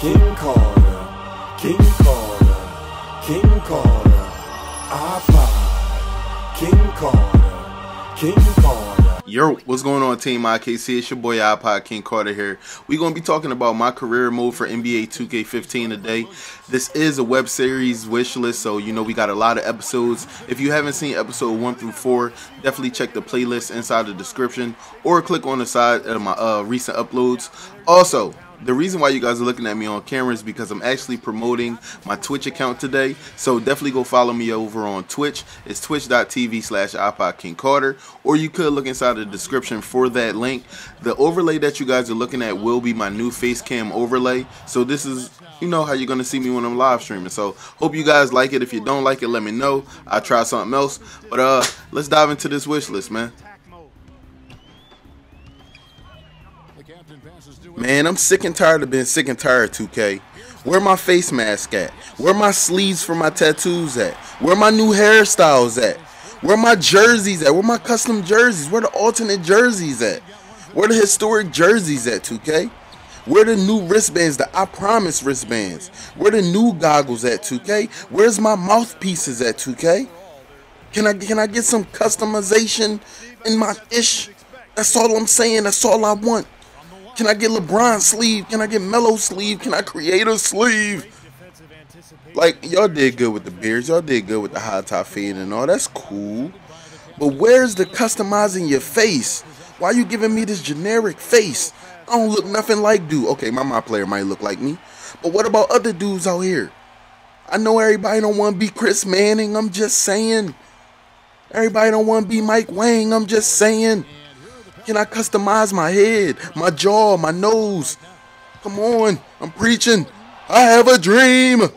iPodKingCarter. Yo, what's going on, Team IKC? It's your boy iPodKingCarter here. We're going to be talking about my career mode for NBA 2K15 today. This is a web series wishlist, so you know we got a lot of episodes. If you haven't seen episode 1 through 4, definitely check the playlist inside the description or click on the side of my recent uploads. Also, the reason why you guys are looking at me on camera is because I'm actually promoting my Twitch account today. So definitely go follow me over on Twitch. It's twitch.tv/iPodKingCarter. Or you could look inside the description for that link. The overlay that you guys are looking at will be my new face cam overlay. So this is, you know, how you're going to see me when I'm live streaming. So hope you guys like it. If you don't like it, let me know. I'll try something else. But let's dive into this wish list, man. Man, I'm sick and tired of being sick and tired, 2K. Where my face mask at? Where my sleeves for my tattoos at? Where my new hairstyles at? Where my jerseys at? Where my custom jerseys? Where the alternate jerseys at? Where the historic jerseys at, 2K? Where the new wristbands, the I Promise wristbands? Where the new goggles at, 2K? Where's my mouthpieces at, 2K? Can I get some customization in my ish? That's all I'm saying. That's all I want. Can I get LeBron sleeve? Can I get Melo sleeve? Can I create a sleeve? Like, y'all did good with the beards. Y'all did good with the high top fade and all. That's cool. But where's the customizing your face? Why are you giving me this generic face? I don't look nothing like dude. Okay, my player might look like me. But what about other dudes out here? I know everybody don't want to be Chris Manning. I'm just saying. Everybody don't want to be Mike Wang. I'm just saying. Can I customize my head, my jaw, my nose? Come on, I'm preaching. I have a dream.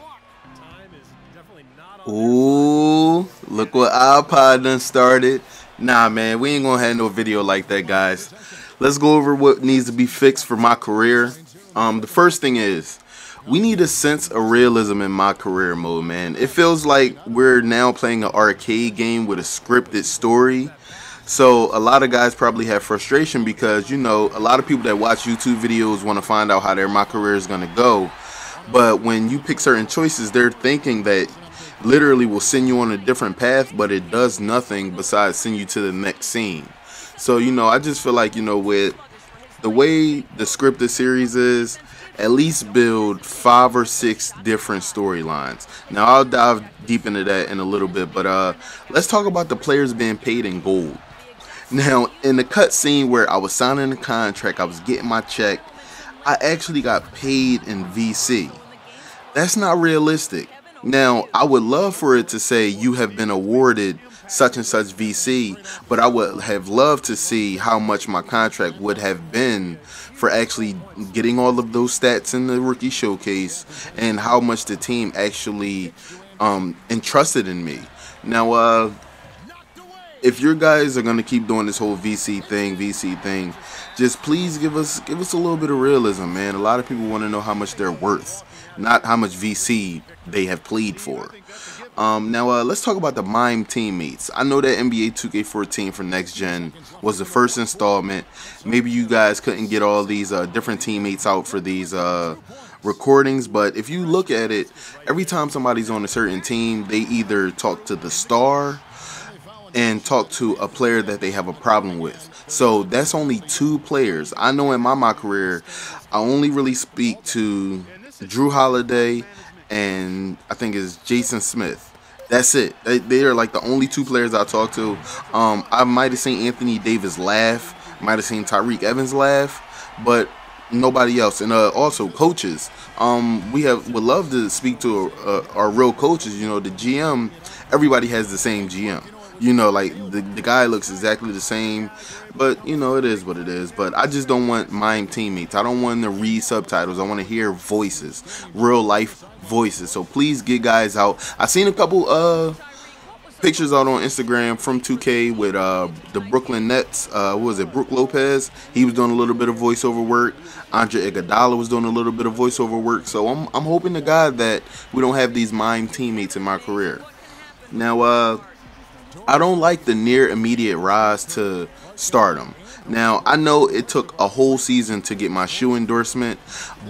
Ooh, look what iPod done started. Nah, man, we ain't gonna have no video like that, guys. Let's go over what needs to be fixed for my career. The first thing is, we need a sense of realism in my career mode, man. It feels like we're now playing an arcade game with a scripted story. So a lot of guys probably have frustration because, you know, a lot of people that watch YouTube videos want to find out how their My Career is going to go. But when you pick certain choices, they're thinking that literally will send you on a different path, but it does nothing besides send you to the next scene. So, you know, I just feel like, you know, with the way the scripted series is, at least build 5 or 6 different storylines. Now, I'll dive deep into that in a little bit, but let's talk about the players being paid in gold. Now, in the cutscene where I was signing the contract, I was getting my check, I actually got paid in VC. That's not realistic. Now, I would love for it to say you have been awarded such and such VC, but I would have loved to see how much my contract would have been for actually getting all of those stats in the rookie showcase and how much the team actually entrusted in me. Now, if your guys are gonna keep doing this whole VC thing, just please give us a little bit of realism, man. A lot of people want to know how much they're worth, not how much VC they have played for. Now let's talk about the MyTeam teammates. I know that NBA 2K14 for next gen was the first installment. Maybe you guys couldn't get all these different teammates out for these recordings, but if you look at it, every time somebody's on a certain team, they either talk to the star and talk to a player that they have a problem with. So that's only 2 players. I know in my career, I only really speak to Drew Holiday and I think it's Jason Smith. That's it. They are like the only 2 players I talk to. I might have seen Anthony Davis laugh. Might have seen Tyreek Evans laugh. But nobody else. And also coaches. Would love to speak to our real coaches. You know, the GM, everybody has the same GM. You know, like the guy looks exactly the same, but you know, it is what it is. But I just don't want my teammates. I don't want to read subtitles. I want to hear voices, real life voices. So please get guys out. I seen a couple pictures out on Instagram from 2K with the Brooklyn Nets. What was it? Brook Lopez. He was doing a little bit of voiceover work. Andre Iguodala was doing a little bit of voiceover work. So I'm hoping to God that we don't have these mime teammates in my career. Now I don't like the near immediate rise to stardom. Now, I know it took a whole season to get my shoe endorsement,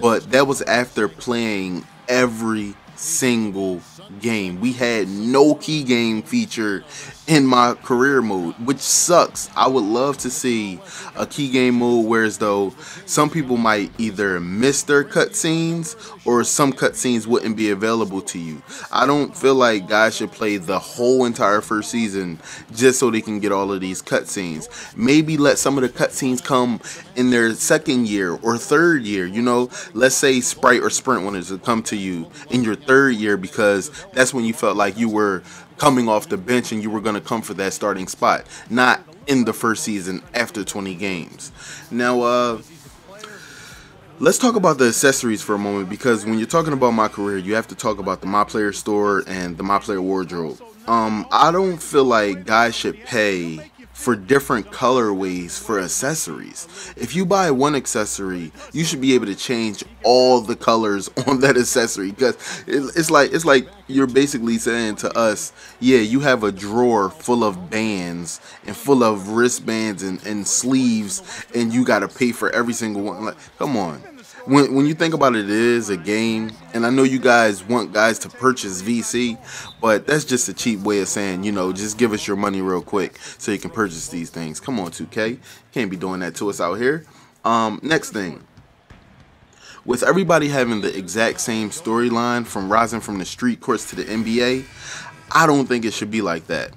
but that was after playing every single game. We had no key game feature in my career mode, which sucks. I would love to see a key game mode whereas though some people might either miss their cutscenes or some cutscenes wouldn't be available to you. I don't feel like guys should play the whole entire first season just so they can get all of these cutscenes. Maybe let some of the cutscenes come in their second year or third year. You know, let's say Sprite or Sprint wanted to come to you in your third year because that's when you felt like you were coming off the bench and you were going to come for that starting spot, not in the first season after 20 games. Now, let's talk about the accessories for a moment, because when you're talking about my career, you have to talk about the My Player Store and the My Player Wardrobe. I don't feel like guys should pay for different colorways for accessories. If you buy one accessory, you should be able to change all the colors on that accessory, because it's like you're basically saying to us, yeah, you have a drawer full of bands and full of wristbands and sleeves, and you gotta pay for every single one. Like, come on. When you think about it, it is a game, and I know you guys want guys to purchase VC, but that's just a cheap way of saying, you know, just give us your money real quick so you can purchase these things. Come on, 2K. Can't be doing that to us out here. Next thing. With everybody having the exact same storyline from rising from the street courts to the NBA, I don't think it should be like that.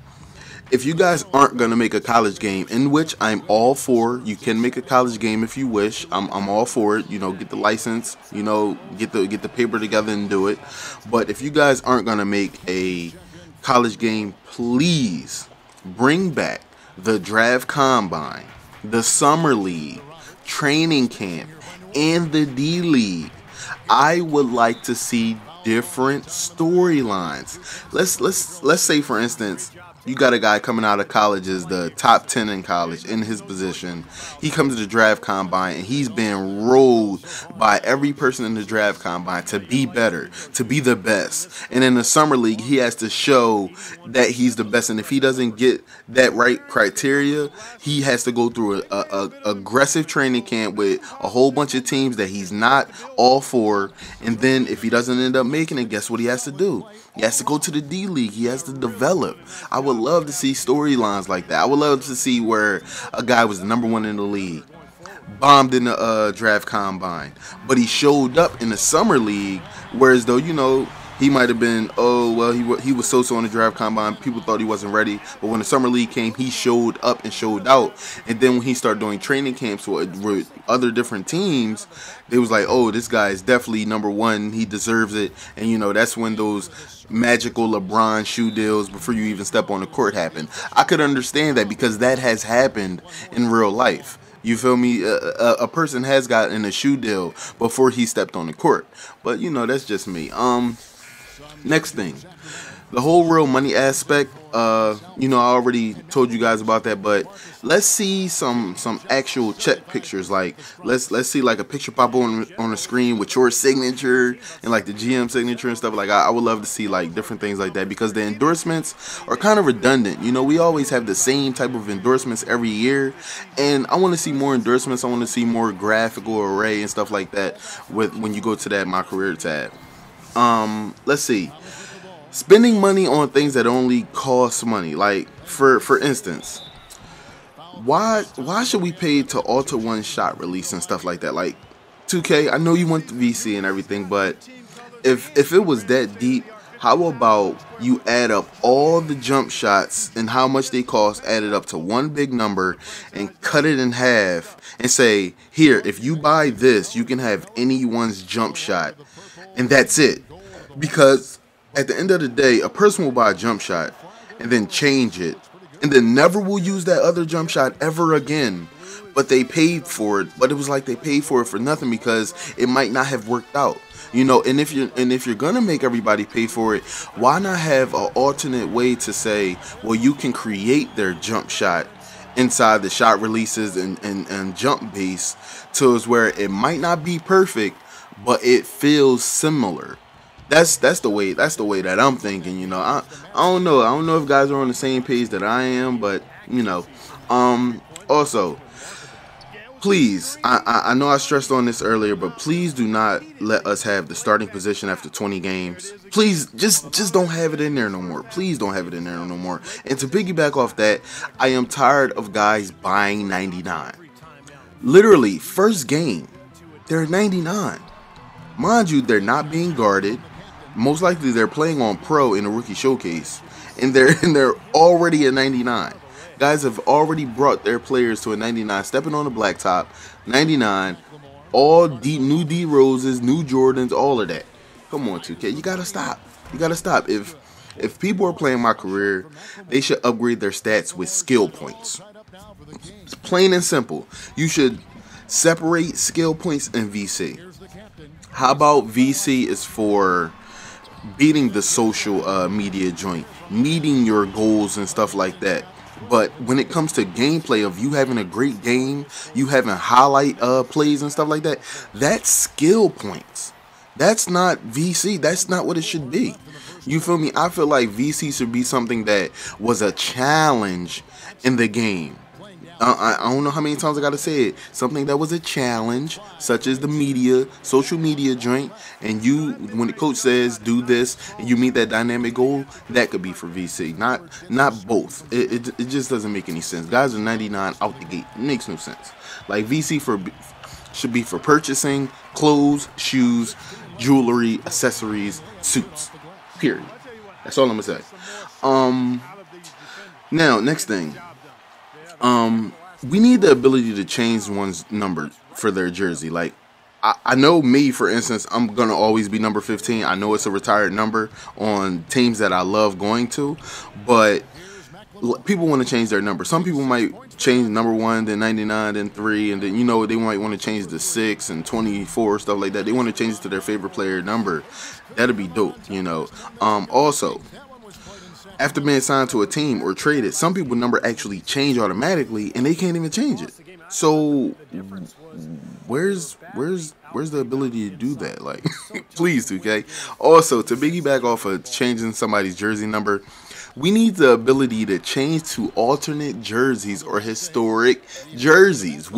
If you guys aren't going to make a college game, in which I'm all for, you can make a college game if you wish. I'm all for it. You know, get the license, you know, get the paper together and do it. But if you guys aren't going to make a college game, please bring back the draft combine, the summer league, training camp, and the D League. I would like to see different storylines. Let's say, for instance, you got a guy coming out of college as the top 10 in college in his position. He comes to the draft combine and he's being rolled by every person in the draft combine to be better, to be the best. And in the summer league, he has to show that he's the best. And if he doesn't get that right criteria, he has to go through a aggressive training camp with a whole bunch of teams that he's not all for. And then if he doesn't end up making it, guess what he has to do? He has to go to the D League. He has to develop. I would love to see storylines like that. I would love to see where a guy was the number one in the league, bombed in the draft combine, but he showed up in the summer league, whereas though, you know, he might have been, oh, well, he was so-so in the draft combine. People thought he wasn't ready. But when the summer league came, he showed up and showed out. And then when he started doing training camps with other different teams, it was like, oh, this guy is definitely number one. He deserves it. And, you know, that's when those magical LeBron shoe deals before you even step on the court happened. I could understand that because that has happened in real life. You feel me? A person has gotten a shoe deal before he stepped on the court. But, you know, that's just me. Next thing, the whole real money aspect. You know, I already told you guys about that, but let's see some actual check pictures. Like, let's see like a picture pop on the screen with your signature and like the GM signature and stuff. Like, I would love to see like different things like that, because the endorsements are kind of redundant. You know, we always have the same type of endorsements every year, and I want to see more endorsements. I want to see more graphical array and stuff like that when you go to that My Career tab. Let's see, spending money on things that only cost money. Like, for instance, why should we pay to alter one shot release and stuff like that? Like, 2K, I know you want the VC and everything, but if it was that deep, how about you add up all the jump shots and how much they cost, added up to one big number, and cut it in half and say, here, if you buy this, you can have anyone's jump shot, and that's it. Because at the end of the day, a person will buy a jump shot and then change it, and then never will use that other jump shot ever again. But they paid for it, but it was like they paid for it for nothing, because it might not have worked out. You know, and if you're gonna make everybody pay for it, why not have an alternate way to say, well, you can create their jump shot inside the shot releases and jump base, to where it might not be perfect, but it feels similar. That's the way that I'm thinking, you know. I don't know if guys are on the same page that I am, but you know. Also, please, I know I stressed on this earlier, but please do not let us have the starting position after 20 games. Please, just don't have it in there no more. Please don't have it in there no more. And to piggyback off that, I am tired of guys buying 99. Literally, first game, they're 99. Mind you, they're not being guarded. Most likely, they're playing on pro in a rookie showcase, and they're already a 99. Guys have already brought their players to a 99, stepping on the blacktop, 99, all new D Roses, new Jordans, all of that. Come on, 2K, you gotta stop. You gotta stop. If people are playing my career, they should upgrade their stats with skill points. It's plain and simple. You should separate skill points and VC. How about VC is for beating the social media joint, meeting your goals and stuff like that. But when it comes to gameplay of you having a great game, you having highlight plays and stuff like that, that's skill points. That's not VC. That's not what it should be. You feel me? I feel like VC should be something that was a challenge in the game. I don't know how many times I gotta say it. Something that was a challenge, such as the media, social media joint, and you, when the coach says do this, and you meet that dynamic goal, that could be for VC. Not both. It just doesn't make any sense. Guys are 99 out the gate. It makes no sense. Like VC should be for purchasing clothes, shoes, jewelry, accessories, suits. Period. That's all I'm gonna say. Now next thing. We need the ability to change one's number for their jersey. Like, I know me, for instance, I'm going to always be number 15. I know it's a retired number on teams that I love going to, but people want to change their number. Some people might change number 1, then 99, then 3, and then, you know, they might want to change the 6 and 24, stuff like that. They want to change it to their favorite player number. That'd be dope, you know. Also, after being signed to a team or traded, some people's number actually change automatically, and they can't even change it. So, where's the ability to do that? Like, please, 2K. Also, to piggyback off of changing somebody's jersey number, we need the ability to change to alternate jerseys or historic jerseys.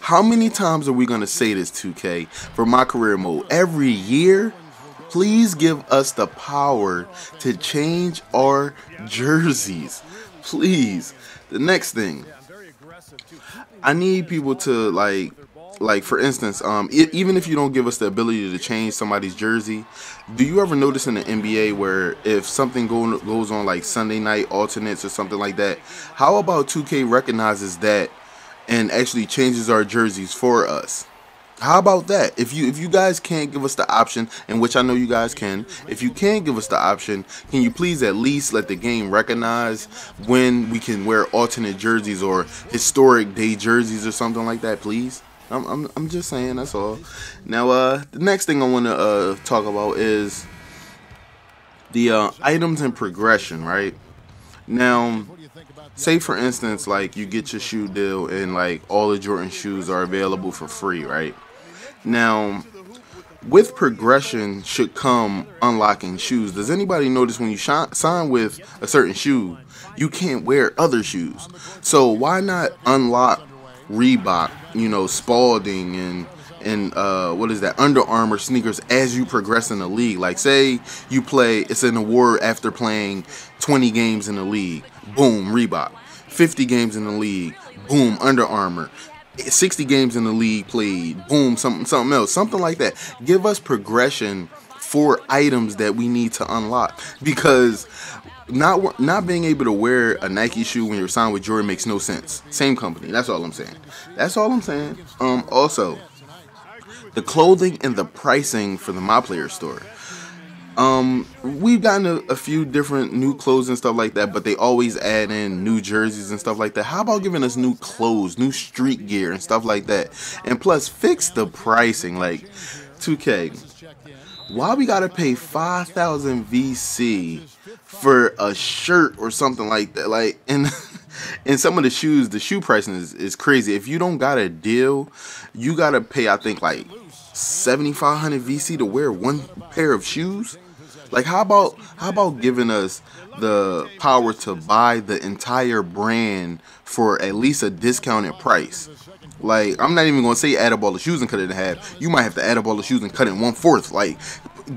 How many times are we gonna say this, 2K? For my career mode, every year. Please give us the power to change our jerseys. Please. The next thing, I need people to, like for instance, even if you don't give us the ability to change somebody's jersey, do you ever notice in the NBA where if something goes on like Sunday night alternates or something like that, how about 2K recognizes that and actually changes our jerseys for us? How about that? If you guys can't give us the option, and which I know you guys can, if you can't give us the option, can you please at least let the game recognize when we can wear alternate jerseys or historic day jerseys or something like that, please? I'm just saying, that's all. Now, the next thing I want to talk about is the items and progression, right? Now, say for instance, like, you get your shoe deal and like all of Jordan shoes are available for free, right? Now, with progression should come unlocking shoes. Does anybody notice when you sign with a certain shoe, you can't wear other shoes? So why not unlock Reebok, you know, Spaulding and what is that, Under Armour sneakers as you progress in the league? Like, say you play, it's an award after playing 20 games in the league, boom, Reebok. 50 games in the league, boom, Under Armour. 60 games in the league played, boom, something else, something like that. Give us progression for items that we need to unlock, because not being able to wear a Nike shoe when you're signed with Jordan makes no sense. Same company. That's all I'm saying. That's all I'm saying. Also, the clothing and the pricing for the My Player store. We've gotten a few different new clothes and stuff like that, but they always add in new jerseys and stuff like that. How about giving us new clothes, new street gear and stuff like that? And plus, fix the pricing. Like, 2K, why we gotta pay 5,000 VC for a shirt or something like that? Like, and some of the shoes, the shoe pricing is crazy. If you don't got a deal, you gotta pay, I think, like $7,500 VC to wear one pair of shoes? Like, how about giving us the power to buy the entire brand for at least a discounted price? Like, I'm not even going to say add up all the shoes and cut it in half. You might have to add up all the shoes and cut it in 1/4. Like,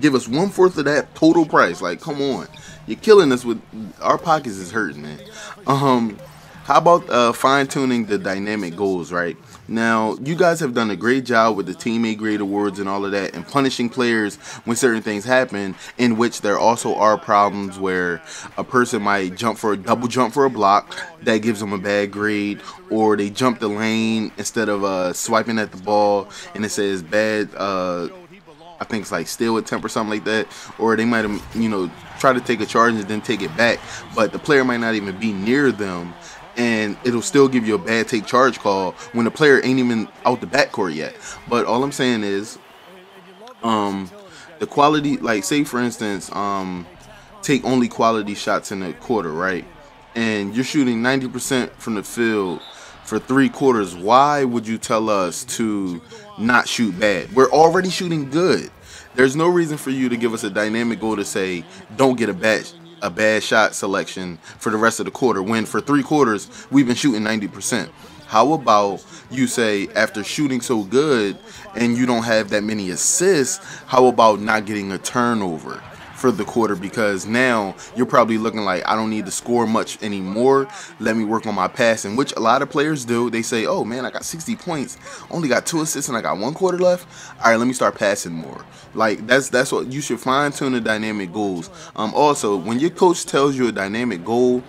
give us 1/4 of that total price. Like, come on. You're killing us with... Our pockets is hurting, man. How about fine-tuning the dynamic goals, right? Now, you guys have done a great job with the Teammate Grade Awards and all of that, and punishing players when certain things happen, in which there also are problems where a person might jump for a double jump for a block that gives them a bad grade, or they jump the lane instead of swiping at the ball, and it says bad... I think it's like steal attempt or something like that, or they might have, you know, try to take a charge and then take it back, but the player might not even be near them, and it'll still give you a bad take charge call when the player ain't even out the backcourt yet. But all I'm saying is, the quality, like say for instance, take only quality shots in a quarter, right? And you're shooting 90% from the field for 3 quarters. Why would you tell us to not shoot bad? We're already shooting good. There's no reason for you to give us a dynamic goal to say don't get a bad shot selection for the rest of the quarter, when for 3 quarters we've been shooting 90%. How about you say, after shooting so good and you don't have that many assists, how about not getting a turnover for the quarter? Because now you're probably looking like, I don't need to score much anymore, let me work on my passing, which a lot of players do. They say, oh man, I got 60 points, only got 2 assists, and I got 1 quarter left, all right, let me start passing more. Like, that's what you should fine-tune the dynamic goals. Also, when your coach tells you a dynamic goal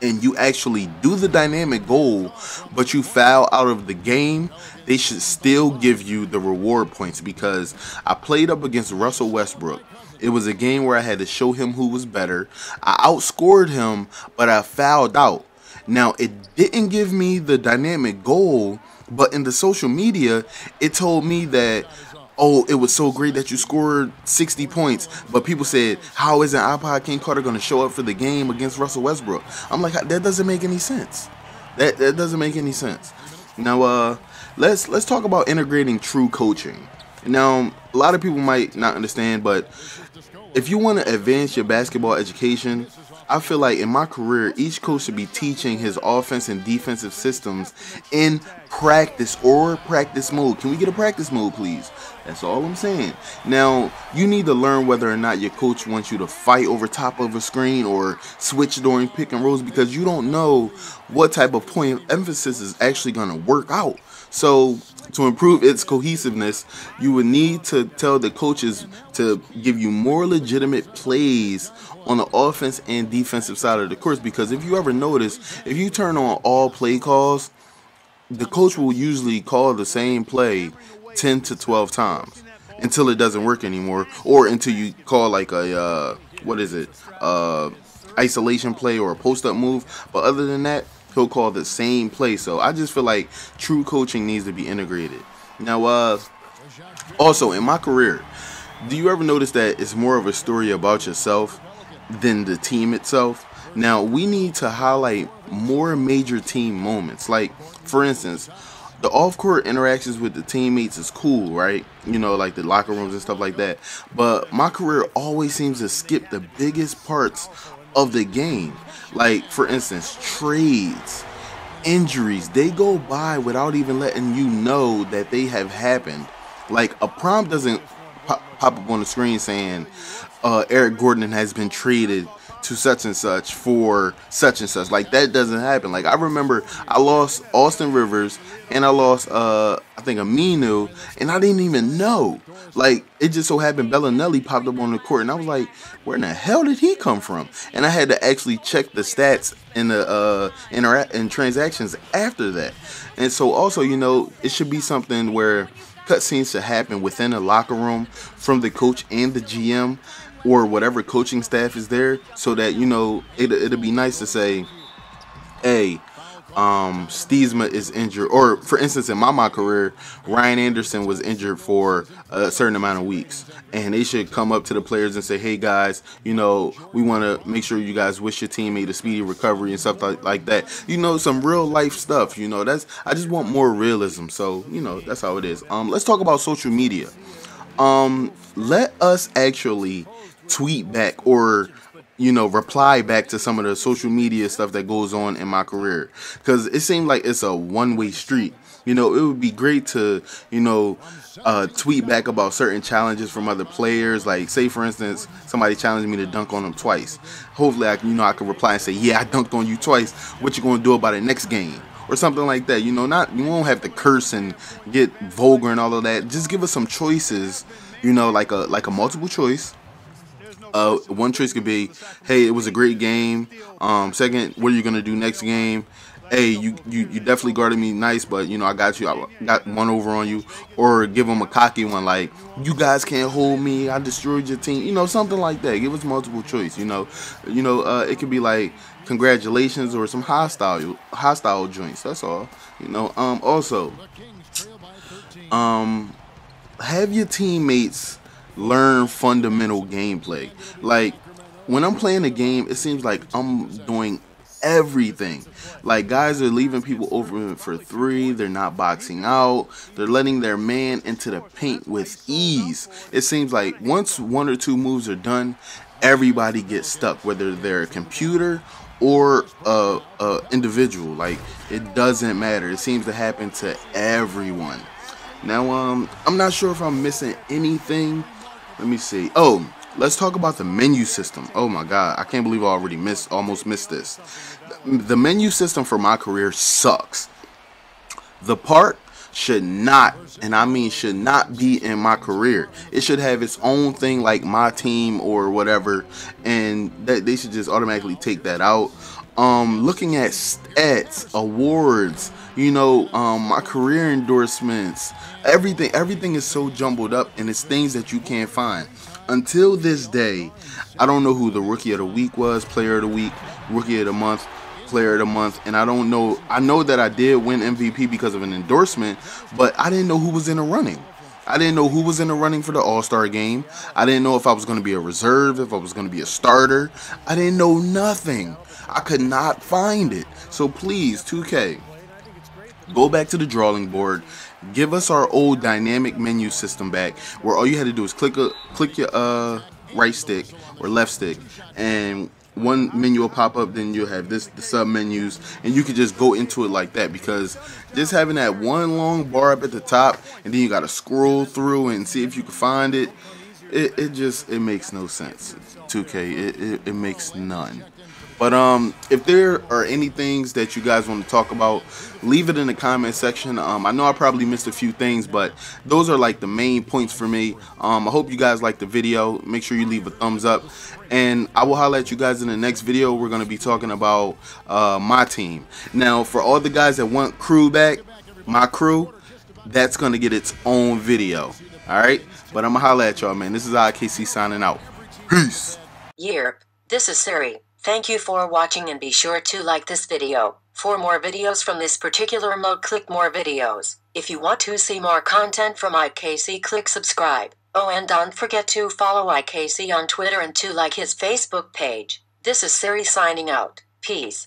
and you actually do the dynamic goal but you foul out of the game, they should still give you the reward points. Because I played up against Russell Westbrook. It was a game where I had to show him who was better. I outscored him, but I fouled out. Now, it didn't give me the dynamic goal, but in the social media, it told me that, oh, it was so great that you scored 60 points. But people said, how isn't iPodKingCarter going to show up for the game against Russell Westbrook? I'm like, that doesn't make any sense. That doesn't make any sense. Now, let's talk about integrating true coaching. Now, a lot of people might not understand, but if you want to advance your basketball education, I feel like in my career, each coach should be teaching his offense and defensive systems in practice or practice mode. Can we get a practice mode, please? That's all I'm saying. Now, you need to learn whether or not your coach wants you to fight over top of a screen or switch during pick and rolls, because you don't know what type of point of emphasis is actually going to work out. So to improve its cohesiveness, you would need to tell the coaches to give you more legitimate plays on the offense and defensive side of the course. Because if you ever notice, if you turn on all play calls, the coach will usually call the same play 10 to 12 times until it doesn't work anymore, or until you call like a, isolation play or a post-up move. But other than that, he'll call the same play. So I just feel like true coaching needs to be integrated. Now, also in my career, do you ever notice that it's more of a story about yourself than the team itself? Now, we need to highlight more major team moments. Like, for instance, the off-court interactions with the teammates is cool, right? You know, like the locker rooms and stuff like that. But my career always seems to skip the biggest parts of the game. Like, for instance, trades, injuries, they go by without even letting you know that they have happened. Like, a prompt doesn't pop up on the screen saying Eric Gordon has been traded to such and such for such and such. Like, that doesn't happen. Like, I remember I lost Austin Rivers and I lost I think Aminu, and I didn't even know. Like, it just so happened Bellinelli popped up on the court, and I was like, where in the hell did he come from? And I had to actually check the stats in the in transactions after that. And so also, you know, it should be something where cutscenes should happen within the locker room from the coach and the GM, or whatever coaching staff is there, so that, you know, it'll be nice to say, hey, Steesma is injured, or for instance, in my MyCareer, Ryan Anderson was injured for a certain amount of weeks, and they should come up to the players and say, hey guys, you know, we want to make sure you guys wish your teammate a speedy recovery and stuff like that. You know, some real life stuff. You know, that's, I just want more realism. So, you know, that's how it is. Let's talk about social media. Let us actually tweet back, or you know, reply back to some of the social media stuff that goes on in MyCareer, because it seems like it's a one-way street. You know, it would be great to, you know, tweet back about certain challenges from other players. Like, say, for instance, somebody challenged me to dunk on them twice. Hopefully, I can reply and say, yeah, I dunked on you twice. What you going to do about it next game? Or something like that. You know, you won't have to curse and get vulgar and all of that. Just give us some choices, you know, like a multiple choice. One choice could be, hey, it was a great game. Second, what are you gonna do next game? Hey, you definitely guarded me nice, but you know, I got you. I got one over on you. Or give them a cocky one like, you guys can't hold me. I destroyed your team. You know, something like that. Give us multiple choice. It could be like congratulations or some hostile joints. That's all. You know. Also, have your teammates learn fundamental gameplay. Like, when I'm playing a game, it seems like I'm doing everything. Like, guys are leaving people open for three. They're not boxing out. They're letting their man into the paint with ease. It seems like once one or two moves are done, everybody gets stuck, whether they're a computer or a individual. Like, it doesn't matter. It seems to happen to everyone. Now, I'm not sure if I'm missing anything. Let me see. Oh, let's talk about the menu system. Oh my God, I can't believe I already almost missed this. The menu system for MyCareer sucks. The park should not, and I mean should not, be in MyCareer. It should have its own thing like MyTeam or whatever, and that they should just automatically take that out. Looking at stats, awards, you know, MyCareer endorsements, everything is so jumbled up, and it's things that you can't find. Until this day, I don't know who the Rookie of the Week was, Player of the Week, Rookie of the Month, Player of the Month, and I don't know. I know that I did win MVP because of an endorsement, but I didn't know who was in the running. I didn't know who was in the running for the All-Star game. I didn't know if I was going to be a reserve, if I was going to be a starter. I didn't know nothing. I could not find it. So please, 2K, go back to the drawing board. Give us our old dynamic menu system back, where all you had to do is click your right stick or left stick, and one menu will pop up. Then you'll have the sub menus, and you can just go into it like that. Because just having that one long bar up at the top, and then you gotta scroll through and see if you can find it, it makes no sense. 2K, it makes none. But if there are any things that you guys want to talk about, leave it in the comment section. I know I probably missed a few things, but those are like the main points for me. I hope you guys liked the video. Make sure you leave a thumbs up, and I will holler at you guys in the next video. We're going to be talking about MyTeam. Now, for all the guys that want crew back, my crew, that's going to get its own video. All right? But I'm going to holler at y'all, man. This is IKC signing out. Peace. Yerp, this is Siri. Thank you for watching, and be sure to like this video. For more videos from this particular mode, click more videos. If you want to see more content from IKC, click subscribe. Oh, and don't forget to follow IKC on Twitter and to like his Facebook page. This is Siri signing out. Peace.